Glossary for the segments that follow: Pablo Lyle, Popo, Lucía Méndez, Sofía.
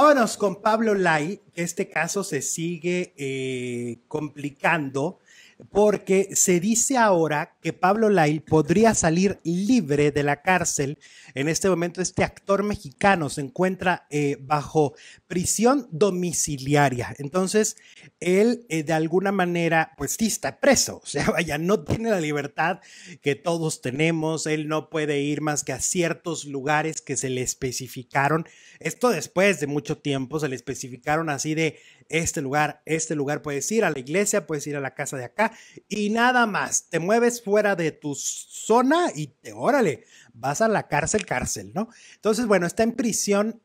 Vámonos con Pablo Lyle. Este caso se sigue complicando porque se dice ahora que Pablo Lyle podría salir libre de la cárcel. En este momento este actor mexicano se encuentra bajo prisión domiciliaria. Entonces él de alguna manera pues sí está preso, o sea, vaya, no tiene la libertad que todos tenemos. Él no puede ir más que a ciertos lugares que se le especificaron. Esto después de mucho tiempo se le especificaron así de este lugar puedes ir, a la iglesia, puedes ir a la casa de acá y nada más. Te mueves fuera de tu zona y órale, vas a la cárcel, ¿no? Entonces, bueno, está en prisión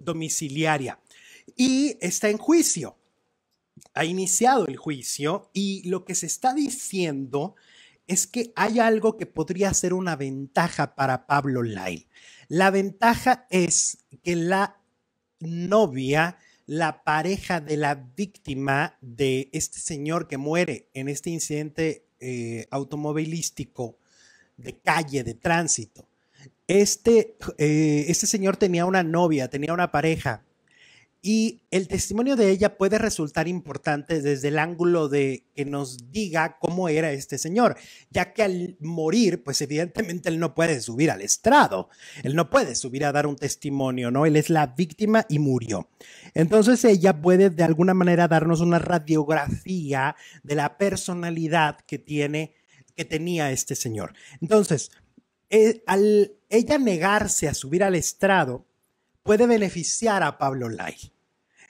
domiciliaria y está en juicio. Ha iniciado el juicio y lo que se está diciendo es que hay algo que podría ser una ventaja para Pablo Lyle. La ventaja es que la novia, la pareja de la víctima de este señor que muere en este incidente automovilístico de calle, de tránsito. Este señor tenía una novia, tenía una pareja, y el testimonio de ella puede resultar importante desde el ángulo de que nos diga cómo era este señor, ya que al morir, pues evidentemente él no puede subir al estrado, él no puede subir a dar un testimonio, ¿no? Él es la víctima y murió. Entonces ella puede de alguna manera darnos una radiografía de la personalidad que tenía este señor. Entonces, al ella negarse a subir al estrado, puede beneficiar a Pablo Lyle.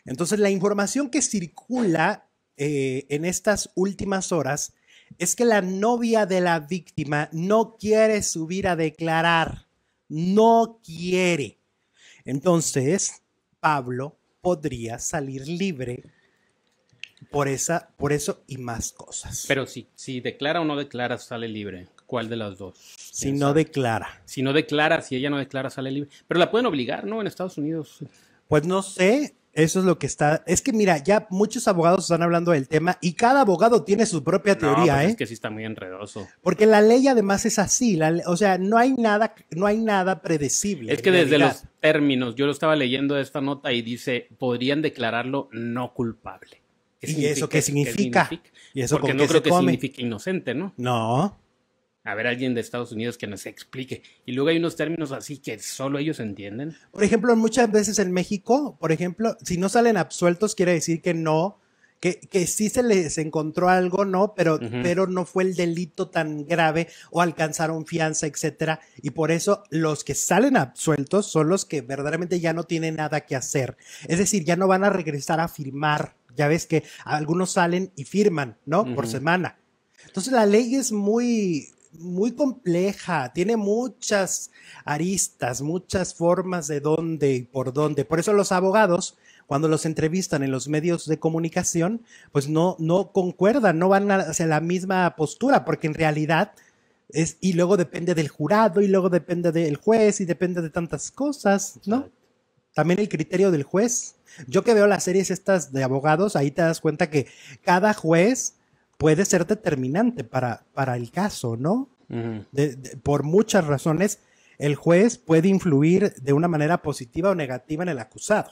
Entonces, la información que circula en estas últimas horas es que la novia de la víctima no quiere subir a declarar, no quiere. Entonces, Pablo podría salir libre por eso y más cosas. Pero si declara o no declara, sale libre. ¿Cuál de las dos? Si no declara. Si no declara, si ella no declara, sale libre. Pero la pueden obligar, ¿no? En Estados Unidos. Pues no sé, eso es lo que está... Es que mira, ya muchos abogados están hablando del tema y cada abogado tiene su propia teoría, pues ¿eh? Es que sí está muy enredoso. Porque la ley además es así, o sea, no hay nada predecible. Es que desde los términos, yo lo estaba leyendo de esta nota y dice, podrían declararlo no culpable. ¿Y eso qué significa? ¿Y eso porque no creo que signifique inocente, ¿no? No. A ver, alguien de Estados Unidos que nos explique. Y luego hay unos términos así que solo ellos entienden. Por ejemplo, muchas veces en México, por ejemplo, si no salen absueltos, quiere decir que no, que sí se les encontró algo, ¿no? Pero no fue el delito tan grave o alcanzaron fianza, etcétera. Y por eso los que salen absueltos son los que verdaderamente ya no tienen nada que hacer. Es decir, ya no van a regresar a firmar. Ya ves que algunos salen y firman, ¿no? Por semana. Entonces la ley es muy compleja, tiene muchas aristas, muchas formas de dónde y por dónde. Por eso los abogados, cuando los entrevistan en los medios de comunicación, pues no concuerdan, no van hacia la misma postura, porque en realidad es, y luego depende del jurado, y luego depende del juez, y depende de tantas cosas, ¿no? También el criterio del juez. Yo que veo las series estas de abogados, ahí te das cuenta que cada juez puede ser determinante para el caso, ¿no? Por muchas razones, el juez puede influir de una manera positiva o negativa en el acusado.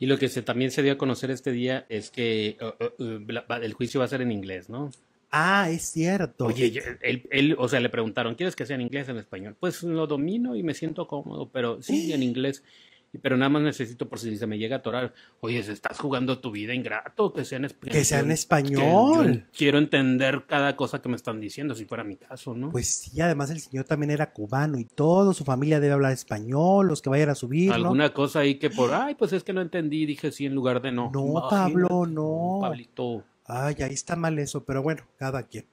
Y lo que también se dio a conocer este día es que el juicio va a ser en inglés, ¿no? Ah, es cierto. Oye, él, o sea, le preguntaron, ¿quieres que sea en inglés o en español? Pues lo domino y me siento cómodo, pero sí, en inglés... Pero nada más necesito, por si se me llega a atorar, oye, ¿se estás jugando tu vida ingrato? Que sea en español. Que sea en español. Quiero entender cada cosa que me están diciendo, si fuera mi caso, ¿no? Pues sí, además el señor también era cubano y todo, su familia debe hablar español, los que vayan a subir, ¿no? Alguna cosa ahí que pues es que no entendí, dije sí en lugar de no. No, imagínate, Pablo, no. Pablito. Ay, ahí está mal eso, pero bueno, cada quien.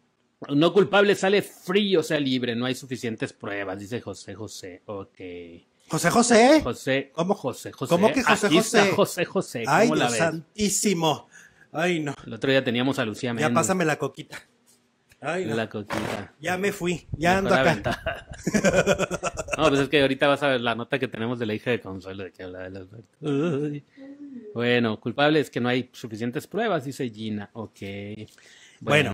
No culpable sale free, o sea, libre, no hay suficientes pruebas, dice José. Ok. ¿José? ¿Cómo José? ¿Cómo que José? Aquí está José. ¿Cómo ay, la Dios ves? Santísimo. Ay, no. El otro día teníamos a Lucía Méndez. Ya pásame la coquita. Ay, no. La coquita. Ya me fui, ya ando acá. No, pues es que ahorita vas a ver la nota que tenemos de la hija de Consuelo, de que habla de las muertes. Bueno, culpable es que no hay suficientes pruebas, dice Gina. Ok. Bueno.